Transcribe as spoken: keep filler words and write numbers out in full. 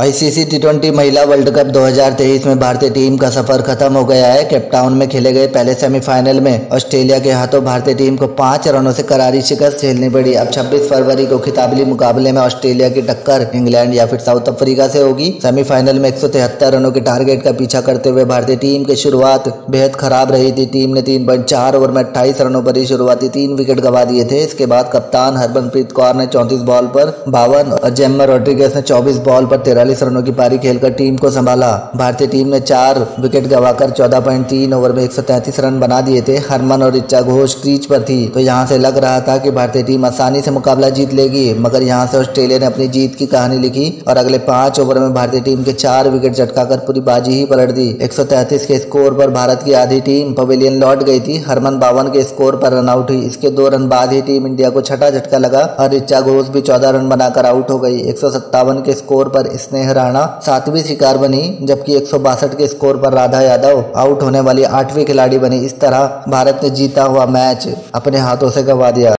ICC T twenty महिला world cup दो हज़ार तेईस में भारतीय टीम का सफर खत्म हो गया है। कैप्टाउन में खेले गए पहले सेमीफाइनल में ऑस्ट्रेलिया के हाथों भारतीय टीम को पांच रनों से करारी शिकस्त झेलनी पड़ी। अब छब्बीस फरवरी को खिताबी मुकाबले में ऑस्ट्रेलिया की टक्कर इंग्लैंड या फिर साउथ अफ्रीका से होगी। सेमीफाइनल में एक सौ तिहत्तर रनों के टारगेट का पीछा करते हुए भारतीय टीम की शुरुआत बेहद खराब रही थी। टीम ने तीन पॉइंट चार ओवर में अट्ठाईस रनों पर ही शुरुआती तीन विकेट गंवा दिए थे। इसके बाद कप्तान हरमनप्रीत कौर ने चौंतीस बॉल पर बावन और जेमर रोड्रिगस ने चौबीस बॉल पर चालीस रनों की पारी खेलकर टीम को संभाला। भारतीय टीम ने चार विकेट गंवाकर चौदह पॉइंट तीन ओवर में एक सौ तैंतीस रन बना दिए थे। हरमन और रिच्चा घोष क्रीज पर थी, तो यहां से लग रहा था कि भारतीय टीम आसानी से मुकाबला जीत लेगी, मगर यहां से ऑस्ट्रेलिया ने अपनी जीत की कहानी लिखी और अगले पांच ओवर में भारतीय टीम के चार विकेट झटकाकर पूरी बाजी ही पलट दी। एक सौ तैंतीस के स्कोर पर भारत की आधी टीम पवेलियन लौट गई थी। हरमन बावन के स्कोर पर रन आउट हुई। इसके दो रन बाद ही टीम इंडिया को छठा झटका लगा और रिच्चा घोष भी चौदह रन बनाकर आउट हो गई। एक सौ सत्तावन के स्कोर पर स्नेह राणा सातवीं शिकार बनी, जबकि एक सौ बासठ के स्कोर पर राधा यादव आउट होने वाली आठवीं खिलाड़ी बनी। इस तरह भारत ने जीता हुआ मैच अपने हाथों से गंवा दिया।